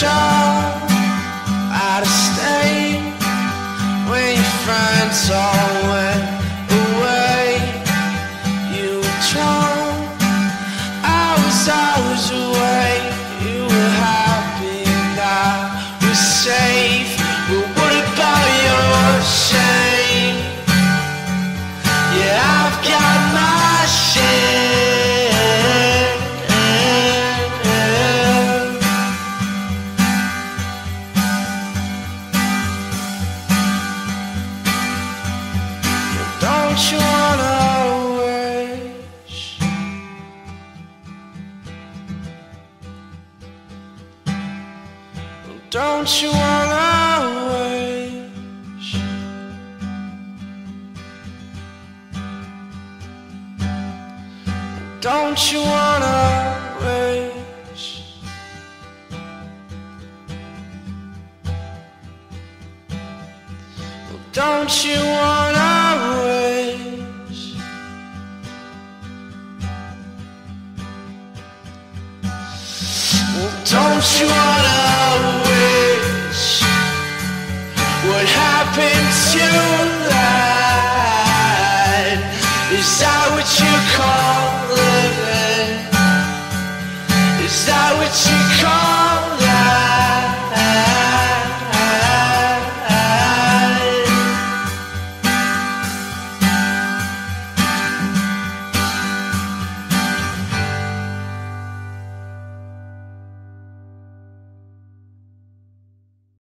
child out of state, when your friends all went away, you were drunk, I was always away. You were happy and I was safe, but what about your shame? Yeah, I've got my shame. Don't you wanna wish Don't you wanna wish Don't you wanna wish Don't you wanna wish Don't you wanna wish what happened to you?